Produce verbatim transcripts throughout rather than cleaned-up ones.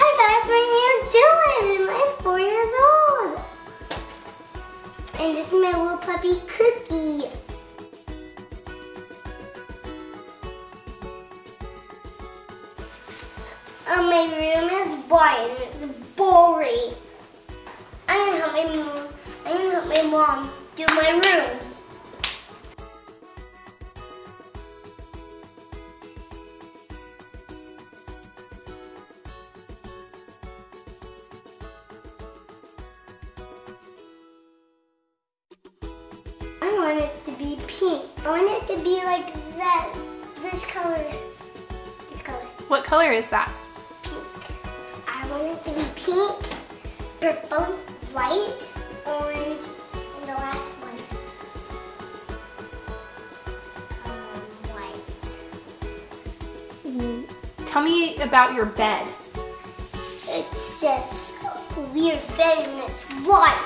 Hi guys, my name is Dylan and I'm four years old. And this is my little puppy Cookie. Um, my room is boring. It's boring. I'm gonna help my mom. I'm gonna help my mom do my room. I want it to be pink. I want it to be like that, this color, this color. What color is that? Pink. I want it to be pink, purple, white, orange, and the last one. Um, white. Tell me about your bed. It's just a weird bed and it's white.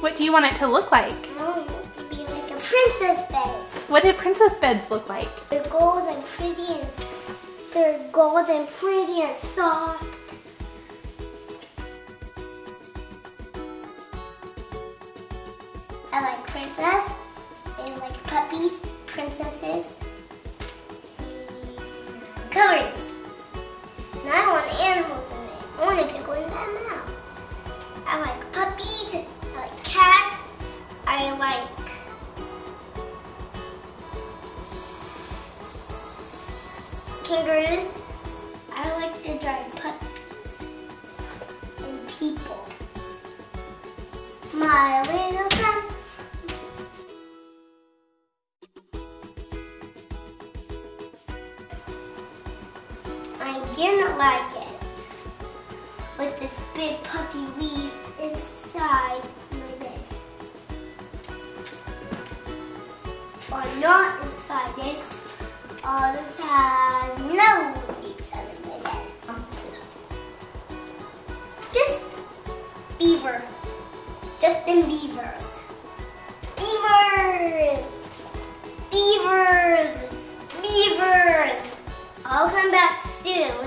What do you want it to look like? I want it to be like a princess bed. What do princess beds look like? They're gold and pretty and they're gold and pretty and soft. I like princess and like puppies, princesses, and coloring. And I want animals in it. I want to pick one that now. I like puppies. I like cats. I like kangaroos. I like the giant puppies and people. My little son. I didn't like it with this big puffy leaf inside. I'm not excited. All the time, no leaves under my bed. This Bieber, Justin Biebers, Biebers, Biebers, Biebers. I'll come back soon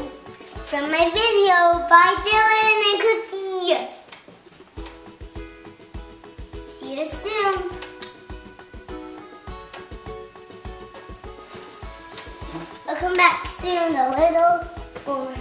from my video. Bye, Dylan and Cookie. See you soon. I'll come back soon, a little more.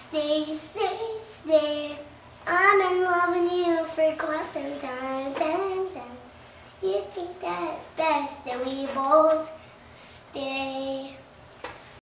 Stay, stay, stay. I'm in love with you for quite some time, time, time. You think that's best that we both stay.